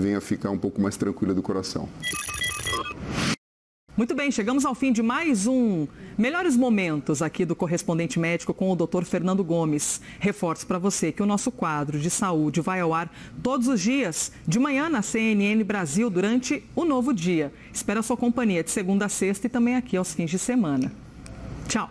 venha ficar um pouco mais tranquila do coração. Muito bem, chegamos ao fim de mais um Melhores Momentos aqui do Correspondente Médico com o Dr. Fernando Gomes. Reforço para você que o nosso quadro de saúde vai ao ar todos os dias, de manhã na CNN Brasil, durante o Novo Dia. Espero a sua companhia de segunda a sexta e também aqui aos fins de semana. Tchau!